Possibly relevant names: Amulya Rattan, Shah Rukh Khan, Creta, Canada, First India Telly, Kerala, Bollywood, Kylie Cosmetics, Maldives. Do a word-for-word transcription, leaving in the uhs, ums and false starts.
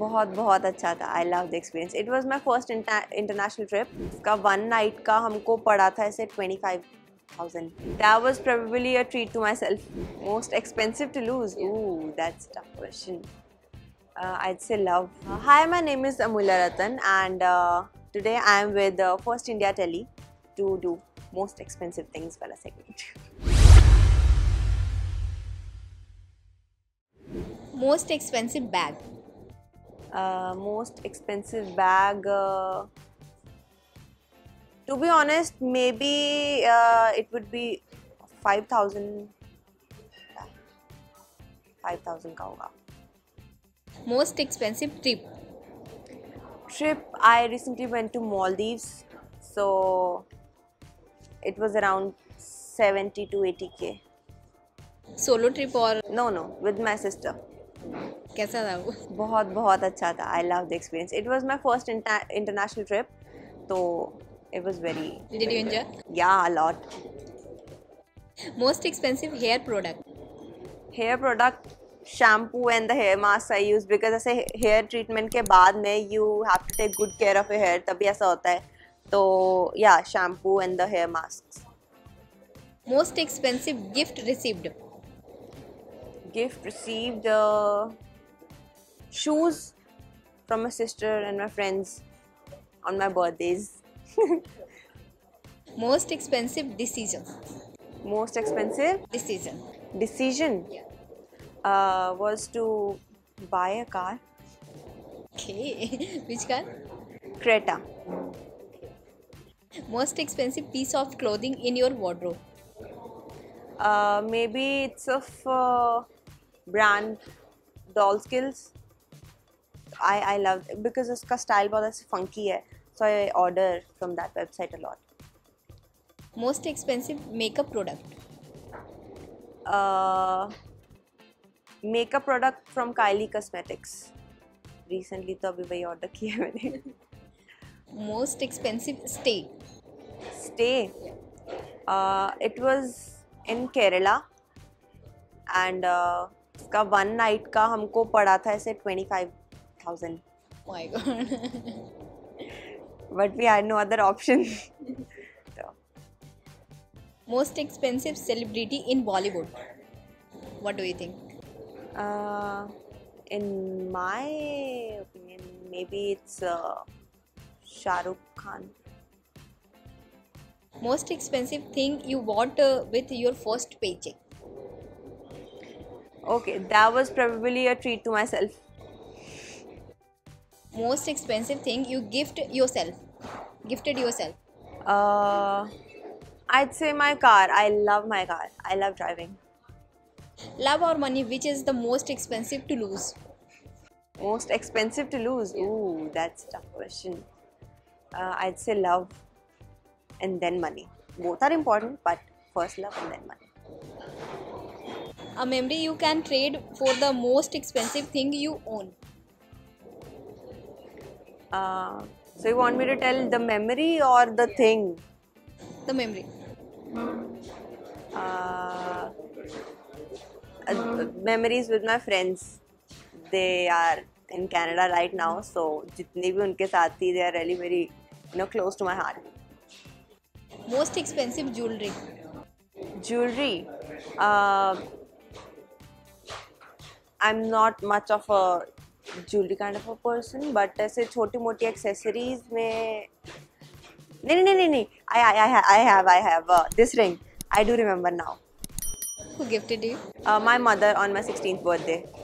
बहुत बहुत अच्छा था. I love the experience. It was my first international trip का वन नाइट का हमको पड़ा था ऐसे twenty-five thousand. That was probably a treat to myself. Most expensive to lose. Ooh, that's a tough question. Uh, I'd say love. Uh, hi, my name is Amulya Rattan, and uh, today I am with uh, First India Telly to do most expensive things for a segment. Most expensive bag. Uh, most expensive bag. Uh, To be honest, maybe uh, it would be five thousand. Five thousand का होगा. Most expensive trip. Trip. I recently went to Maldives, so it was around seventy to eighty k. Solo trip or? No, no, with my sister. कैसा था वो? बहुत बहुत अच्छा था. I loved the experience. It was my first inter international trip, तो it was very. Did very you enjoy? Good. Yeah, a lot. Most expensive hair product. Hair product, shampoo and the hair mask I use because ऐसे hair treatment के बाद में you have to take good care of your hair, तभी ऐसा होता है. तो yeah, shampoo and the hair masks. Most expensive gift received. Gift received, uh, shoes from my sister and my friends on my birthdays. Most expensive decision. Most expensive decision. Decision. Yeah. Uh, was to buy a car. Okay. Which car? Creta. Most expensive piece of clothing in your wardrobe. Uh, maybe it's of uh, brand Dollskills. I I love it because उसका style बहुत funky है. So I order from that website a lot. Most expensive makeup product. Uh, makeup product from Kylie Cosmetics. Recently, तो अभी वही order किया मैंने. Most expensive stay. Stay. Uh, it was in Kerala, and uh, का one night का हमको पड़ा था ऐसे twenty-five thousand. My God. But we had no other option. So. Most expensive celebrity in Bollywood. What do you think? Uh, in my opinion, maybe it's uh, Shah Rukh Khan. Most expensive thing you bought uh, with your first paycheck. Okay, that was probably a treat to myself. Most expensive thing you gift yourself, gifted yourself? Uh, I'd say my car. I love my car. I love driving. Love or money, which is the most expensive to lose? Most expensive to lose? Ooh, that's a tough question. Uh, I'd say love and then money. Both are important, but first love and then money. A memory you can trade for the most expensive thing you own. Uh, so you want me to tell the memory or the yeah. thing? The memory. Uh, uh, memories with my friends. They are in Canada right now, so jitne bhi unke saath thi, they are really very, you know, close to my heart. Most expensive jewelry. Jewelry. Uh, I'm not much of a jewelry kind of a person, but ऐसे छोटी मोटी accessories में नहीं नहीं नहीं नहीं I I I I have I have uh, this ring. I do remember now. Who gifted you? Uh, my mother on my sixteenth birthday.